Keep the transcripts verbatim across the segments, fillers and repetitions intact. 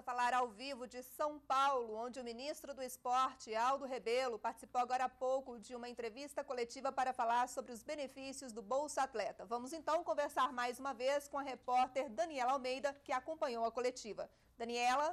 a falar ao vivo de São Paulo, onde o ministro do Esporte, Aldo Rebelo, participou agora há pouco de uma entrevista coletiva para falar sobre os benefícios do Bolsa Atleta. Vamos então conversar mais uma vez com a repórter Daniella Almeida, que acompanhou a coletiva. Daniella?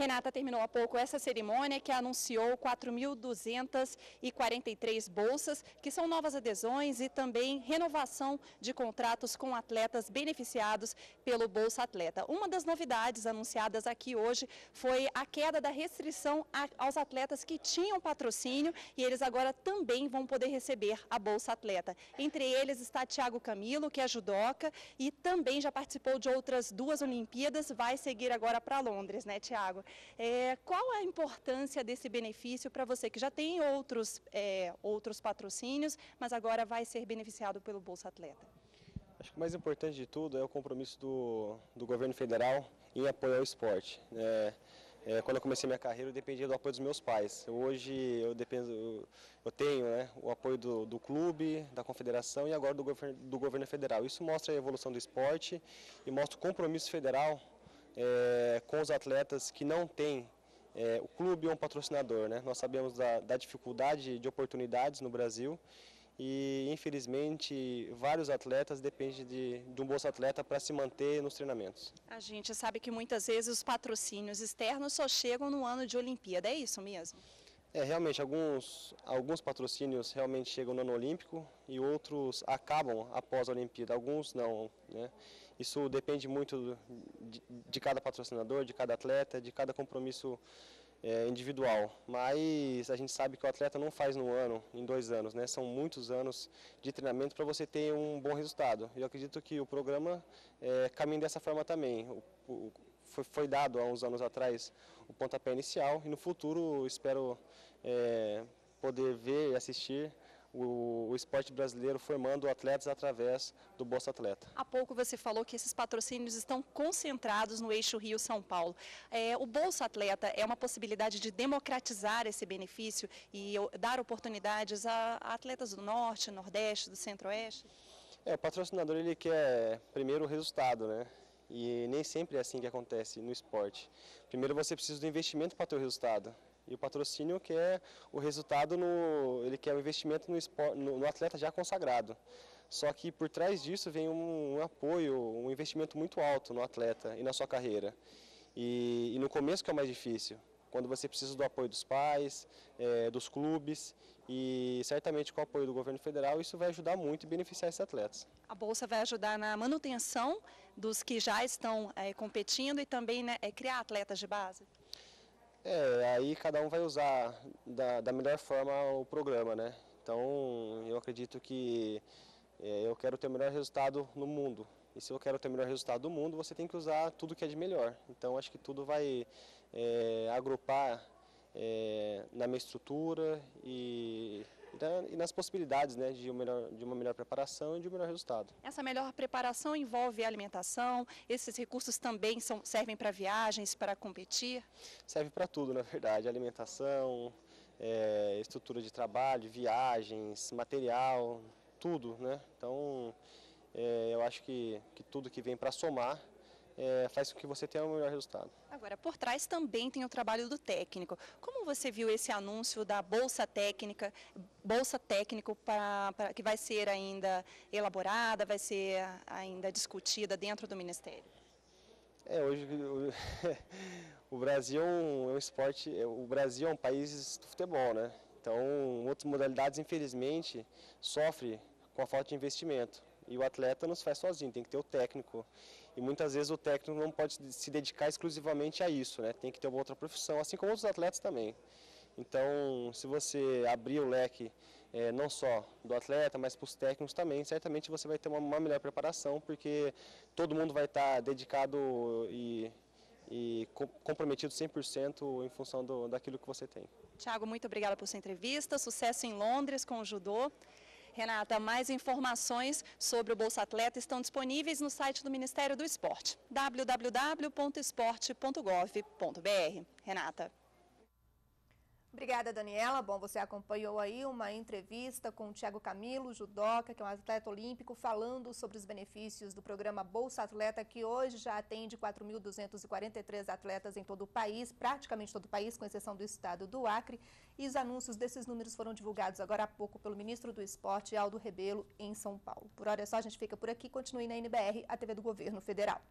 Renata, terminou há pouco essa cerimônia que anunciou quatro mil duzentas e quarenta e três bolsas, que são novas adesões e também renovação de contratos com atletas beneficiados pelo Bolsa Atleta. Uma das novidades anunciadas aqui hoje foi a queda da restrição aos atletas que tinham patrocínio e eles agora também vão poder receber a Bolsa Atleta. Entre eles está Thiago Camilo, que é judoca e também já participou de outras duas Olimpíadas, vai seguir agora para Londres, né, Thiago? É, qual a importância desse benefício para você, que já tem outros, é, outros patrocínios, mas agora vai ser beneficiado pelo Bolsa Atleta? Acho que o mais importante de tudo é o compromisso do, do governo federal em apoiar o esporte. É, é, quando eu comecei minha carreira, eu dependia do apoio dos meus pais. Hoje eu, dependo, eu tenho, né, o apoio do, do clube, da confederação e agora do governo, do governo federal. Isso mostra a evolução do esporte e mostra o compromisso federal É, com os atletas que não têm é, o clube ou um patrocinador, né? Nós sabemos da, da dificuldade de oportunidades no Brasil e, infelizmente, vários atletas dependem de, de um Bolsa Atleta para se manter nos treinamentos. A gente sabe que muitas vezes os patrocínios externos só chegam no ano de Olimpíada, é isso mesmo? É, realmente, alguns, alguns patrocínios realmente chegam no ano olímpico e outros acabam após a Olimpíada, alguns não, né? Isso depende muito de, de cada patrocinador, de cada atleta, de cada compromisso é, individual. Mas a gente sabe que o atleta não faz num ano, em dois anos, né? São muitos anos de treinamento para você ter um bom resultado. Eu acredito que o programa é, caminha dessa forma também. O, o, foi, foi dado há uns anos atrás o pontapé inicial e no futuro espero é, poder ver e assistir O, o esporte brasileiro formando atletas através do Bolsa Atleta. Há pouco você falou que esses patrocínios estão concentrados no eixo Rio-São Paulo. É, o Bolsa Atleta é uma possibilidade de democratizar esse benefício e dar oportunidades a, a atletas do Norte, Nordeste, do Centro-Oeste? É, o patrocinador ele quer primeiro o resultado, né? E nem sempre é assim que acontece no esporte. Primeiro você precisa do investimento para ter o resultado. E o patrocínio quer o resultado, no, ele quer o investimento no, esporte, no, no atleta já consagrado. Só que por trás disso vem um, um apoio, um investimento muito alto no atleta e na sua carreira. E, e no começo que é o mais difícil, quando você precisa do apoio dos pais, é, dos clubes e certamente com o apoio do governo federal isso vai ajudar muito e beneficiar esses atletas. A Bolsa vai ajudar na manutenção dos que já estão é, competindo e também, né, é, criar atletas de base? É, aí cada um vai usar da, da melhor forma o programa, né? Então, eu acredito que é, eu quero ter o melhor resultado no mundo. E se eu quero ter o melhor resultado do mundo, você tem que usar tudo que é de melhor. Então, acho que tudo vai é, agrupar é, na minha estrutura e... e nas possibilidades, né, de, um melhor, de uma melhor preparação e de um melhor resultado. Essa melhor preparação envolve alimentação, esses recursos também são, servem para viagens, para competir? Serve para tudo, na verdade, alimentação, é, estrutura de trabalho, viagens, material, tudo, né? Então, é, eu acho que, que tudo que vem para somar, É, faz com que você tenha o melhor resultado. Agora, por trás também tem o trabalho do técnico. Como você viu esse anúncio da Bolsa Técnica, Bolsa Técnico pra, pra, que vai ser ainda elaborada, vai ser ainda discutida dentro do Ministério? É, hoje o, o Brasil é um esporte, o Brasil é um país do futebol, né? Então, outras modalidades, infelizmente, sofrem com a falta de investimento. E o atleta não se faz sozinho, tem que ter o técnico. E muitas vezes o técnico não pode se dedicar exclusivamente a isso, né? Tem que ter uma outra profissão, assim como outros atletas também. Então, se você abrir o leque é, não só do atleta, mas para os técnicos também, certamente você vai ter uma, uma melhor preparação, porque todo mundo vai estar dedicado e, e comprometido cem por cento em função do, daquilo que você tem. Thiago, muito obrigada por sua entrevista, sucesso em Londres com o judô. Renata, mais informações sobre o Bolsa Atleta estão disponíveis no site do Ministério do Esporte, w w w ponto esporte ponto gov ponto br. Renata. Obrigada. Obrigada, Daniella. Bom, você acompanhou aí uma entrevista com o Thiago Camilo, judoca, que é um atleta olímpico, falando sobre os benefícios do programa Bolsa Atleta, que hoje já atende quatro mil duzentos e quarenta e três atletas em todo o país, praticamente todo o país, com exceção do estado do Acre. E os anúncios desses números foram divulgados agora há pouco pelo ministro do Esporte, Aldo Rebelo, em São Paulo. Por hora é só, a gente fica por aqui. Continue na N B R, a T V do Governo Federal.